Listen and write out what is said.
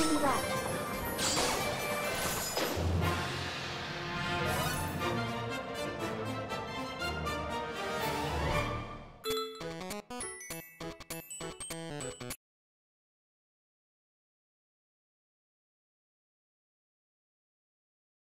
I'll be back.